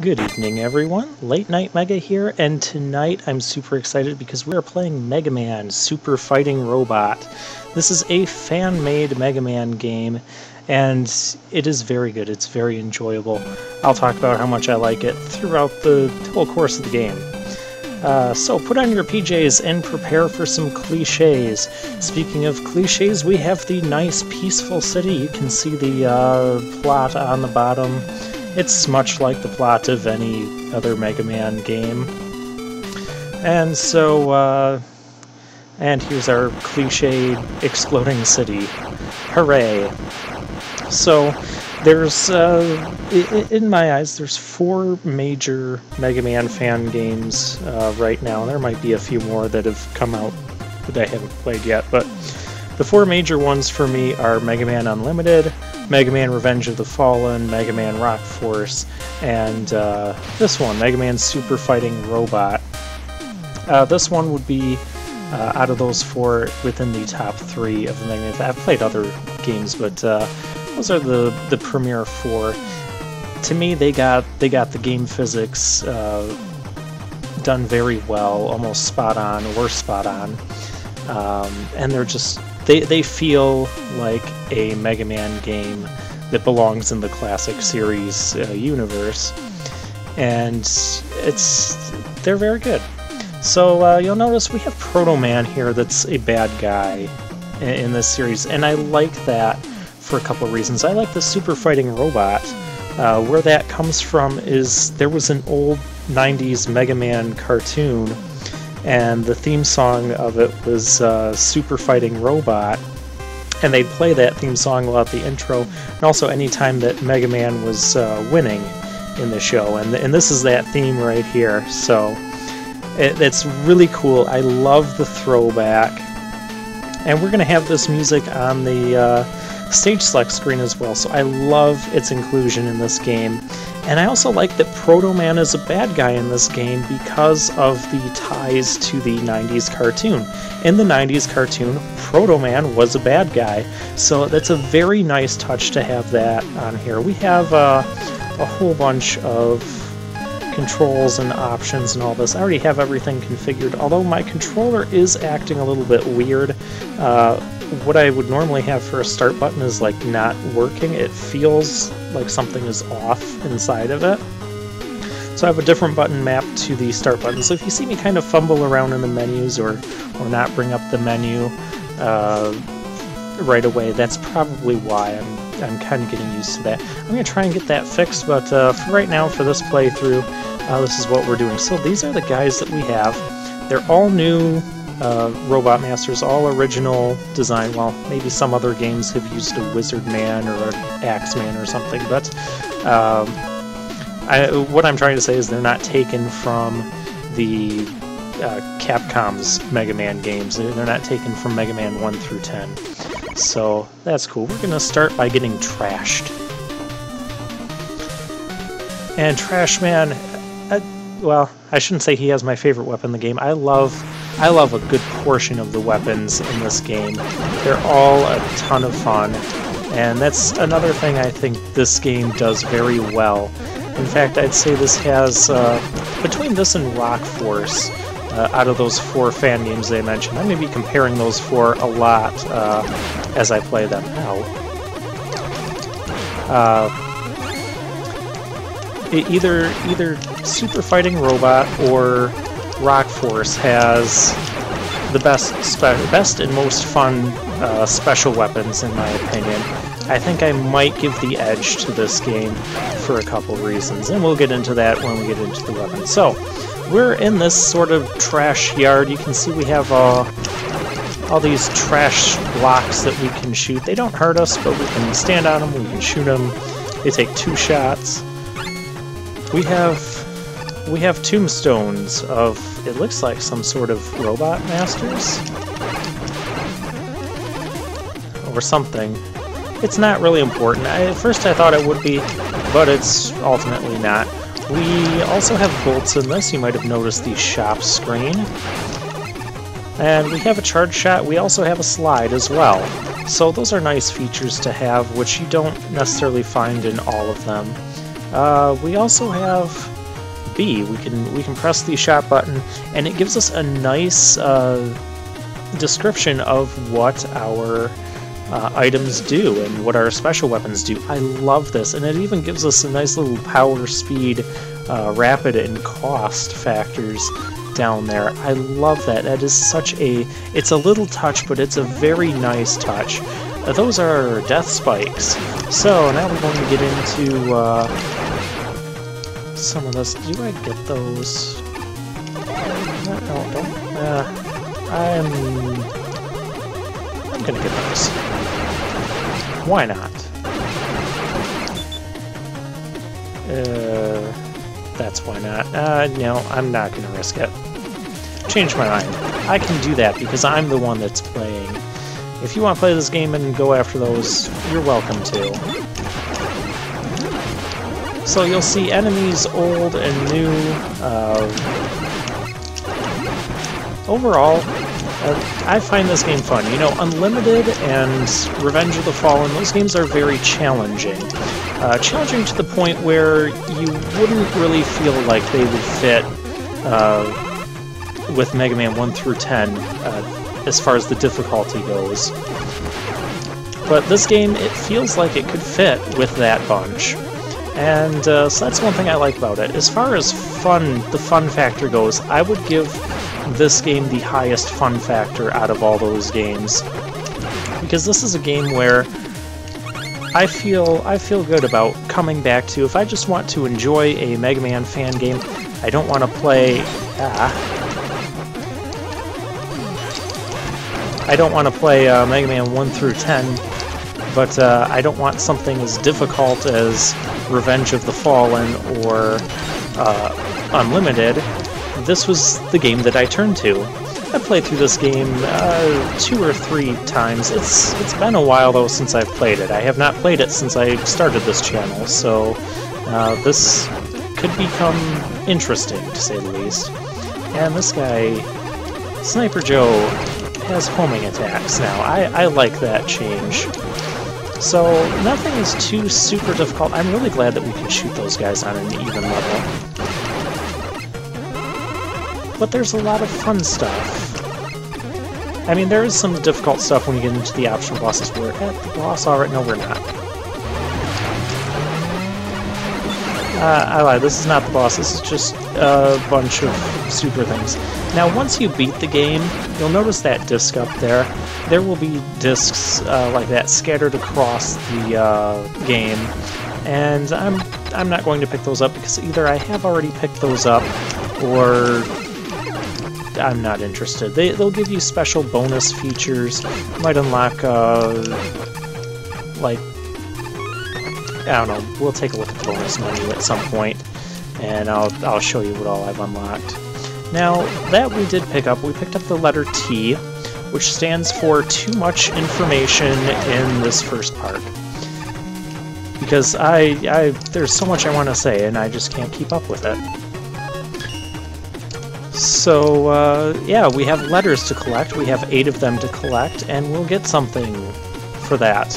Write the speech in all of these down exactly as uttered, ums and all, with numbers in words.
Good evening, everyone. Late Night Mega here, and tonight I'm super excited because we are playing Mega Man Super Fighting Robot. This is a fan-made Mega Man game, and it is very good. It's very enjoyable. I'll talk about how much I like it throughout the whole course of the game. Uh, so put on your P Js and prepare for some cliches. Speaking of cliches, we have the nice, peaceful city. You can see the uh, plot on the bottom. It's much like the plot of any other Mega Man game. And so, uh, and here's our cliche exploding city. Hooray! So, there's, uh, in my eyes, there's four major Mega Man fan games uh, right now. There might be a few more that have come out that I haven't played yet, but the four major ones for me are Mega Man Unlimited, Mega Man Revenge of the Fallen, Mega Man Rock Force, and uh, this one, Mega Man Super Fighting Robot. Uh, this one would be, uh, out of those four, within the top three of the Mega Man. I've played other games, but uh, those are the, the premier four. To me, they got, they got the game physics uh, done very well, almost spot on, or spot on, um, and they're just... They, they feel like a Mega Man game that belongs in the classic series uh, universe, and it's they're very good. So uh, you'll notice we have Proto Man here that's a bad guy in, in this series, and I like that for a couple of reasons. I like the Super Fighting Robot. Uh, where that comes from is there was an old nineties Mega Man cartoon, and the theme song of it was uh, Super Fighting Robot, and they'd play that theme song without the intro, and also any time that Mega Man was uh, winning in the show, and, and this is that theme right here, so it, it's really cool. I love the throwback, and we're going to have this music on the uh, stage select screen as well, so I love its inclusion in this game. And I also like that Proto Man is a bad guy in this game because of the ties to the nineties cartoon. In the nineties cartoon, Proto Man was a bad guy, so that's a very nice touch to have that on here. We have uh, a whole bunch of controls and options and all this. I already have everything configured, although my controller is acting a little bit weird. Uh, what I would normally have for a start button is like not working. It feels like something is off inside of it. So I have a different button mapped to the start button. So if you see me kind of fumble around in the menus or, or not bring up the menu uh, right away, that's probably why I'm I'm kind of getting used to that. I'm going to try and get that fixed, but uh, for right now, for this playthrough, uh, this is what we're doing. So these are the guys that we have. They're all new uh, Robot Masters, all original design. Well, maybe some other games have used a Wizard Man or an Axe Man or something, but um, I, what I'm trying to say is they're not taken from the uh, Capcom's Mega Man games. They're not taken from Mega Man one through ten. So that's cool. We're going to start by getting trashed. And Trash Man, I, well, I shouldn't say he has my favorite weapon in the game. I love I love a good portion of the weapons in this game. They're all a ton of fun, and that's another thing I think this game does very well. In fact, I'd say this has, uh, between this and Rock Force, Uh, out of those four fan games they mentioned, I'm going to be comparing those four a lot uh, as I play them now. Uh, either either Super Fighting Robot or Rock Force has the best best and most fun uh, special weapons, in my opinion. I think I might give the edge to this game for a couple reasons, and we'll get into that when we get into the weapons. So, we're in this sort of trash yard. You can see we have uh, all these trash blocks that we can shoot. They don't hurt us, but we can stand on them, we can shoot them. They take two shots. We have we have tombstones of, it looks like, some sort of Robot Masters or something. It's not really important. I, at first I thought it would be, but it's ultimately not. We also have bolts in this. You might have noticed the shop screen. And we have a charge shot. We also have a slide as well. So those are nice features to have, which you don't necessarily find in all of them. Uh, we also have B. We can we can press the shot button, and it gives us a nice uh, description of what our uh, items do and what our special weapons do. I love this, and it even gives us a nice little power, speed, uh, rapid, and cost factors down there. I love that. That is such a... It's a little touch, but it's a very nice touch. Uh, those are death spikes. So now we're going to get into uh, some of this. Do I get those? No, no, don't. Uh, I'm... I'm gonna get those. Why not? Uh, that's why not. Uh, no, I'm not gonna risk it. Change my mind. I can do that because I'm the one that's playing. If you want to play this game and go after those, you're welcome to. So you'll see enemies old and new. Uh, overall, uh, I find this game fun. You know, Unlimited and Revenge of the Fallen, those games are very challenging. Uh, challenging to the point where you wouldn't really feel like they would fit uh, with Mega Man one through ten. Uh, as far as the difficulty goes. But this game, it feels like it could fit with that bunch. And uh, so that's one thing I like about it. As far as fun, the fun factor goes, I would give this game the highest fun factor out of all those games. Because this is a game where I feel, I feel good about coming back to. If I just want to enjoy a Mega Man fan game, I don't want to play... Ah, I don't want to play uh, Mega Man one through ten, but uh, I don't want something as difficult as Revenge of the Fallen or uh, Unlimited. This was the game that I turned to. I played through this game uh, two or three times. It's It's been a while, though, since I've played it. I have not played it since I started this channel, so uh, this could become interesting, to say the least. And this guy, Sniper Joe, has homing attacks now. I, I like that change. So nothing is too super difficult. I'm really glad that we can shoot those guys on an even level. But there's a lot of fun stuff. I mean, there is some difficult stuff when you get into the optional bosses. We're at the boss already. No, we're not. Uh, I lied, this is not the boss, this is just a bunch of super things. Now once you beat the game, you'll notice that disc up there. There will be discs uh, like that scattered across the uh, game, and I'm, I'm not going to pick those up because either I have already picked those up, or I'm not interested. They, they'll give you special bonus features, you might unlock, uh, like, I don't know, we'll take a look at the bonus menu at some point, and I'll, I'll show you what all I've unlocked. Now, that we did pick up, we picked up the letter T, which stands for too much information in this first part. Because I, I there's so much I want to say, and I just can't keep up with it. So, uh, yeah, we have letters to collect, we have eight of them to collect, and we'll get something for that.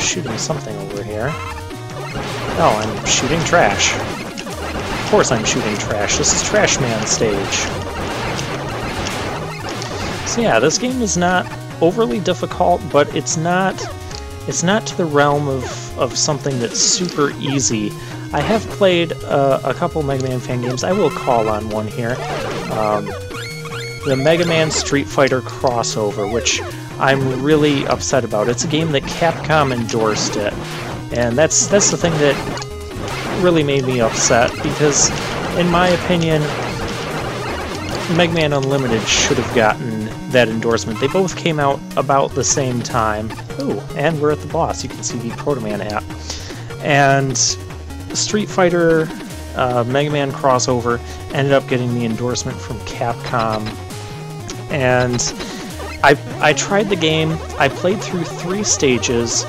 Shooting something over here. Oh, I'm shooting trash. Of course I'm shooting trash. This is Trash Man stage. So yeah, this game is not overly difficult, but it's not it's not to the realm of, of something that's super easy. I have played uh, a couple Mega Man fan games. I will call on one here. Um, the Mega Man Street Fighter Crossover, which I'm really upset about. It's a game that Capcom endorsed it, and that's that's the thing that really made me upset, because in my opinion Mega Man Unlimited should have gotten that endorsement. They both came out about the same time. Oh, and we're at the boss. You can see the Proto Man app. And Street Fighter uh, Mega Man Crossover ended up getting the endorsement from Capcom, and I, I tried the game, I played through three stages,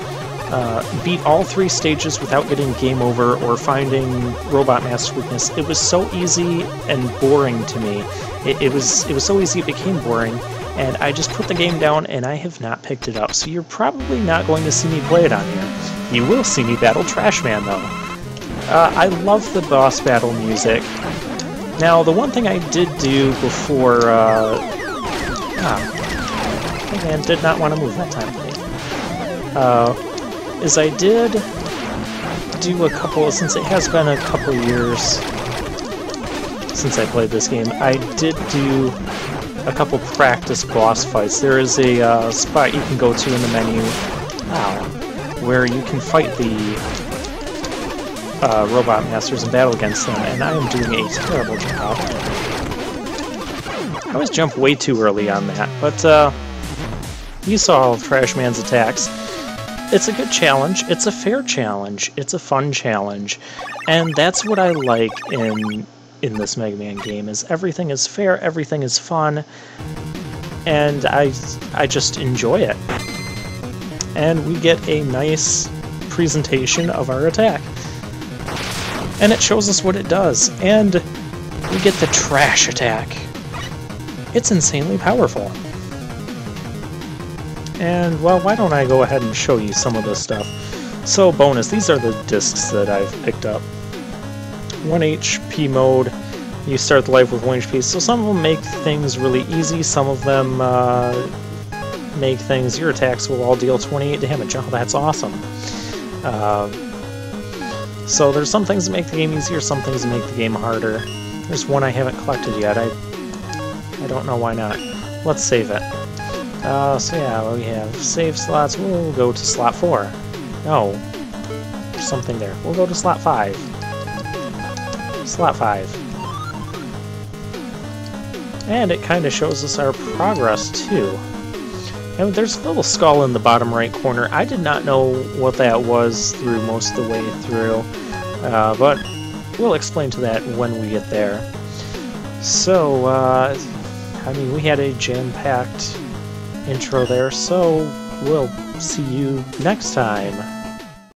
uh, beat all three stages without getting game over or finding Robot Master weakness. It was so easy and boring to me. It, it was it was so easy it became boring, and I just put the game down and I have not picked it up. So you're probably not going to see me play it on here. You will see me battle Trash Man, though. Uh, I love the boss battle music. Now, the one thing I did do before... Uh, ah, Mega Man did not want to move that time. Uh, is I did do a couple... Since it has been a couple years since I played this game, I did do a couple practice boss fights. There is a uh, spot you can go to in the menu uh, where you can fight the uh, robot masters and battle against them, and I am doing a terrible job. I always jump way too early on that, but uh, you saw Trash Man's attacks. It's a good challenge, it's a fair challenge, it's a fun challenge, and that's what I like in... in this Mega Man game, is everything is fair, everything is fun, and I, I just enjoy it. And we get a nice presentation of our attack. And it shows us what it does, and we get the trash attack. It's insanely powerful. And, well, why don't I go ahead and show you some of this stuff. So, bonus, these are the discs that I've picked up. one H P mode, you start the life with one H P, so some of them make things really easy, some of them uh, make things, your attacks will all deal twenty-eight damage. Oh, that's awesome. Uh, so there's some things that make the game easier, some things that make the game harder. There's one I haven't collected yet, I, I don't know why not. Let's save it. Uh, so yeah, we have save slots, we'll go to slot four. No, there's something there. We'll go to slot five. Slot five. And it kind of shows us our progress, too. And there's a little skull in the bottom right corner. I did not know what that was through most of the way through, uh, but we'll explain to that when we get there. So, uh, I mean, we had a jam-packed intro there, so we'll see you next time.